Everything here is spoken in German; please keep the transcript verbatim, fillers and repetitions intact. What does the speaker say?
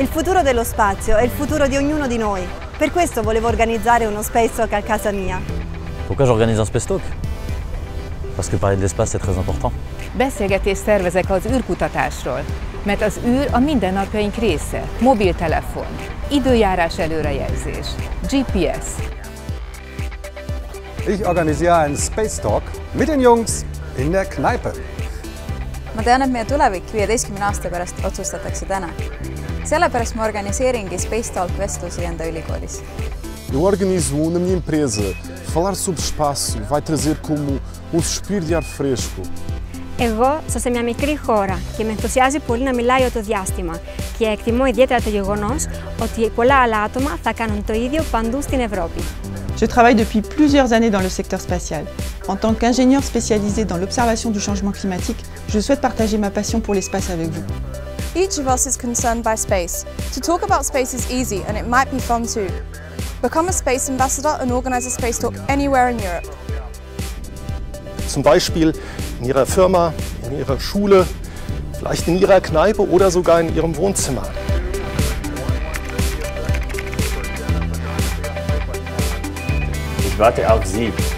Il futuro dello spazio è il futuro di ognuno di noi. Per questo volevo organizzare uno Space Talk a casa mia. Pourquoi j'organise un Space Talk? Parce que parler de l'espace c'est très important. Beszélgetést szervezek az űrkutatásról, mert az űr a mindennapjaink része. Mobiltelefon, időjárás előrejelzés, G P S. Ich organisiere einen Space Talk mit den Jungs in der Kneipe. Ma tean, et meie tulevik viieteistkümne aasta pärast otsustatakse täna. Sellepärast ma organiseeringi Space Talk vestlusi enda ülikoolis. Eu organizo na minha empresa. Falar sobre espaço vai trazer como um suspiro de ar fresco. Εγώ, σας σε μια μικρή χώρα και με ενθουσιάζει πολύ να μιλάει το διάστημα και εκτιμώ ιδιαίτερα το γεγονός ότι πολλά άλλα άτομα θα κάνουν το ίδιο παντού στην Ευρώπη. Je travaille depuis plusieurs années dans le secteur spatial. En tant qu'ingénieur spécialisé dans l'observation du changement climatique, je souhaite partager ma passion pour l'espace avec vous. Each of us is concerned by space. To talk about space is easy and it might be fun too. Become a space ambassador and organize a space talk anywhere in Europe. Zum Beispiel in Ihrer Firma, in Ihrer Schule, vielleicht in Ihrer Kneipe oder sogar in Ihrem Wohnzimmer. Ich warte auf Sie.